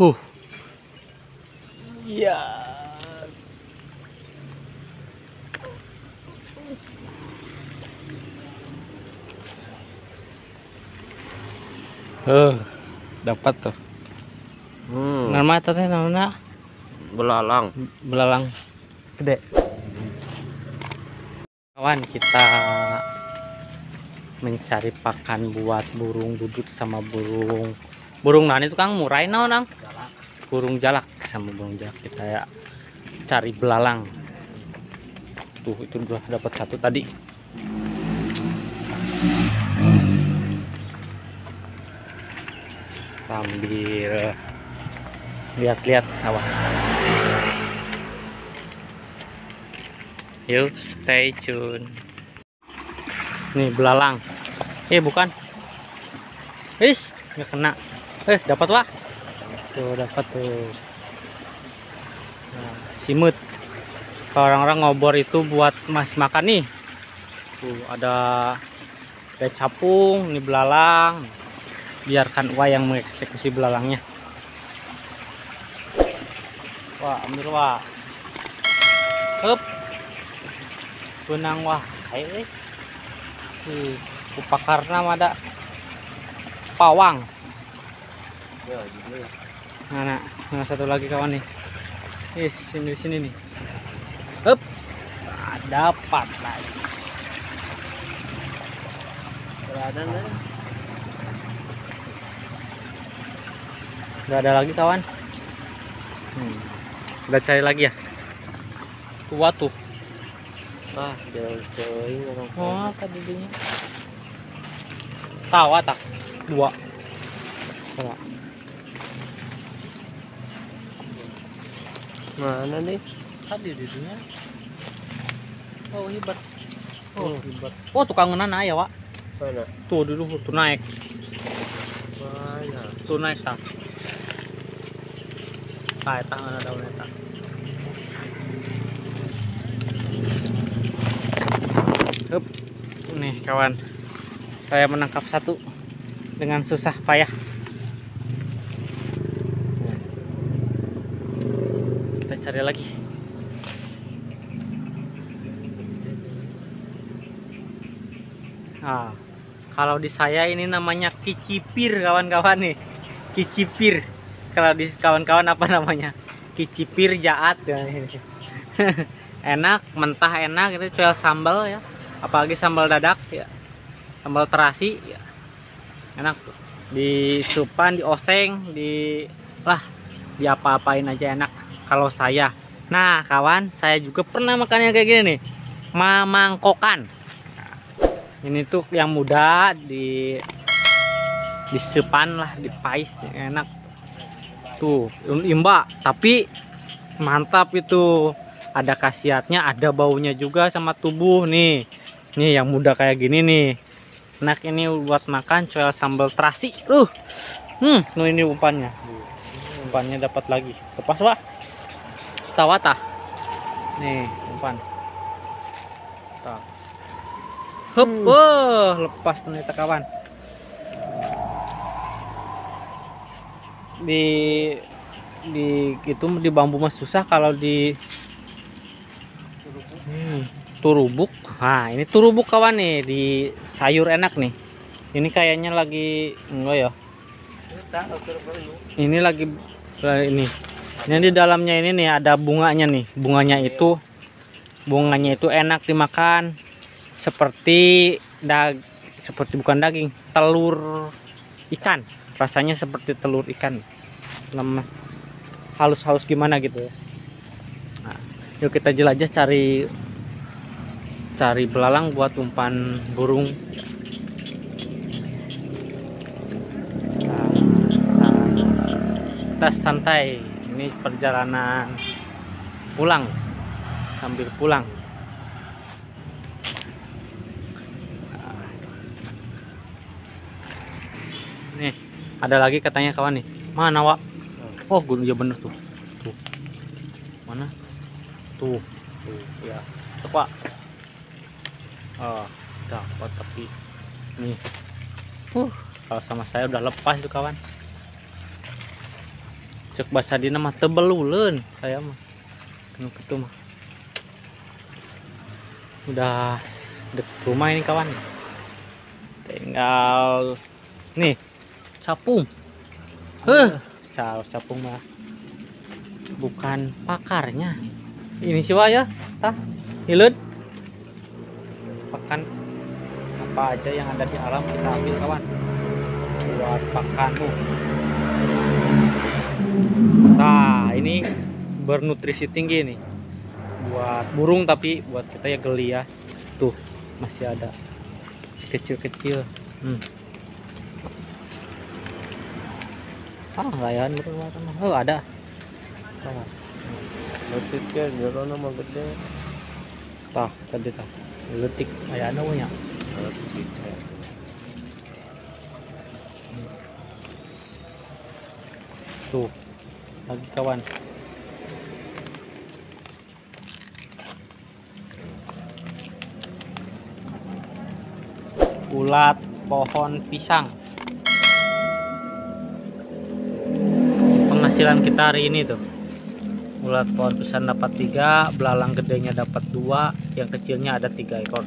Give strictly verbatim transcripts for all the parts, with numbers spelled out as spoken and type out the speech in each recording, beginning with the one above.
Huh. Ya. Huh, dapat tuh. Hmm. Nama tadi namanya belalang. Belalang gede. Kawan, kita mencari pakan buat burung dudut sama burung burung nani itu Kang murai no, nang. Burung jalak sama burung jalak kita ya cari belalang tuh, itu udah dapat satu tadi. Sambil lihat-lihat ke sawah, yuk stay tune. Nih belalang, eh bukan, wis nggak kena, eh dapat wah. Tuh dapat tuh. Nah, simut. Orang-orang ngobor itu buat mas makan nih. Tuh ada ada capung, ini belalang. Biarkan Wah yang mengeksekusi belalangnya. Wah, ambil Wah. Hup. Benang Wah, kayak eh. Kupakarna ada pawang. Ya, nah, nah, nah, satu lagi kawan nih. Is, sini sini nih. Up. Nah, dapat lagi. Berada nih. Enggak ada lagi kawan. Hmm. Udah cari lagi ya. Tua tuh. Ah, jauh-jauh orang. Oh, apa didinya? Tawa tak. Dua. Coba. Mana nih? Tadi di dunia. Oh hebat. Oh hebat. Oh tukang nana ya Wak. Mana? Tuh dulu tuh naik. Mana? Tuh naik tak. Kayak tangan ada daunnya tak. Hup. Nih kawan. Saya menangkap satu dengan susah payah. Cari lagi. Nah, kalau di saya ini namanya kicipir kawan-kawan nih. Kicipir. Kalau di kawan-kawan apa namanya? Kicipir jaat ya. Enak, mentah enak itu cuel sambal ya. Apalagi sambal dadak ya. Sambal terasi ya. Enak di supan, di oseng, di lah di apa-apain aja enak. Kalau saya, nah kawan, saya juga pernah makannya kayak gini nih, mamangkokan. Ini tuh yang muda di disepan lah, dipais enak. Tuh imba, tapi mantap itu. Ada khasiatnya, ada baunya juga sama tubuh nih. Nih yang muda kayak gini nih. Enak ini buat makan coel sambal terasi. Loh, hmm, nu ini umpannya. Umpannya dapat lagi. Lepas Wah. Tawata nih umpan tak hup hmm. Oh, lepas ternyata kawan di di gitu di bambu mas susah kalau di hmm, turubuk. Nah ini turubuk kawan nih di sayur enak nih, ini kayaknya lagi enggak ya ini lagi ini. Jadi di dalamnya ini nih ada bunganya nih, bunganya itu bunganya itu enak dimakan seperti dag seperti bukan daging, telur ikan. Rasanya seperti telur ikan. Lemas halus-halus gimana gitu ya. Nah, yuk kita jelajah cari cari belalang buat umpan burung. Nah, kita santai. Ini perjalanan pulang, sambil pulang. Nih, ada lagi katanya kawan nih. Mana, Wak? Oh, gunung ya bener tuh. Tuh. Mana? Tuh. Tuh, ya. Tuh, Pak. Oh, dapat tapi nih. Uh, kalau sama saya udah lepas tuh kawan. Cek bahasa dina mah tebeluleun saya mah. Kena kitu mah. Udah deket rumah ini kawan. Tinggal nih capung. Heh, cal capung mah. Bukan pakarnya. Ini siwa ya, tah. Hileud. Pakan apa aja yang ada di alam kita ambil kawan. Buat pakanmu. Nah, ini bernutrisi tinggi nih. Buat burung tapi buat kita ya geli ya. Tuh, masih ada kecil-kecil. Hmm. Ah, layan burung mah. Oh, ada. Tah. Letik ya, jero nama gede. Tah, tadi tah. Letik ayana punya. Letik. Tuh. Lagi kawan. Ulat pohon pisang. Penghasilan kita hari ini tuh ulat pohon pisang dapat tiga, belalang gedenya dapat dua, yang kecilnya ada tiga ekor.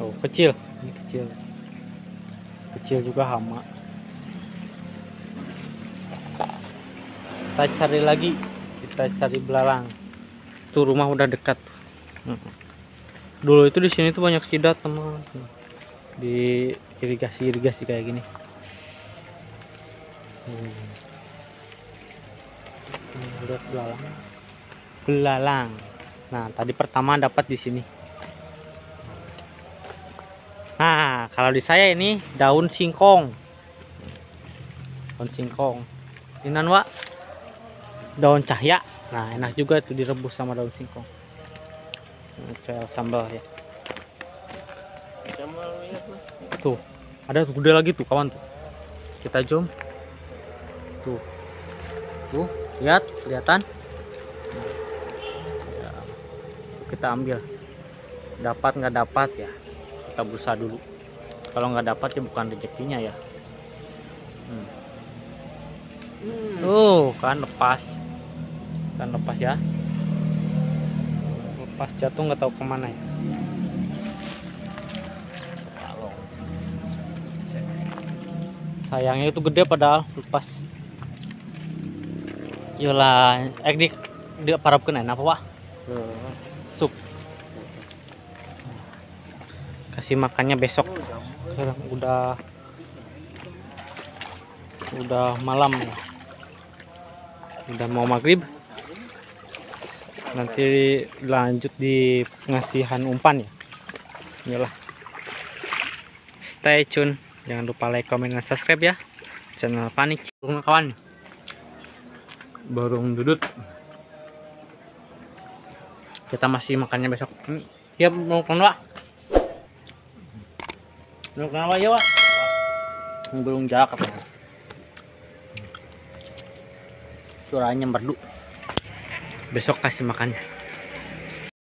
Oh kecil, ini kecil, kecil juga hama. Kita cari lagi. Kita cari belalang. Tuh rumah udah dekat. Dulu itu di sini tuh banyak sidat teman. Di irigasi irigasi kayak gini. Hmm. Lihat belalang. Belalang. Nah tadi pertama dapat di sini. Nah kalau di saya ini daun singkong. Daun singkong. Ini nan Wak. Daun cahaya, nah enak juga itu direbus sama daun singkong. Cel sambal ya. Tuh, ada tuh gede lagi tuh kawan tuh. Kita zoom. Tuh, tuh lihat kelihatan. Kita ambil. Dapat nggak dapat ya? Kita berusaha dulu. Kalau nggak dapat ya bukan rezekinya ya. Hmm. Tuh kan lepas. Kan lepas ya, lepas jatuh nggak tahu kemana ya. Sayangnya itu gede padahal lepas. Yolah, eh di di parapkeun apa Wak? Sup. Kasih makannya besok. Sekarang udah udah malam ya. Udah mau maghrib. Nanti lanjut di pengasihan umpan ya. Iyalah. Stay tune. Jangan lupa like, comment, dan subscribe ya. Channel Panik. Burung kawan. Burung dudut. Kita masih makannya besok. Ya mau kenapa? Mau kenapa ya Wak? Burung jalak katanya. Suaranya merdu. Besok kasih makannya.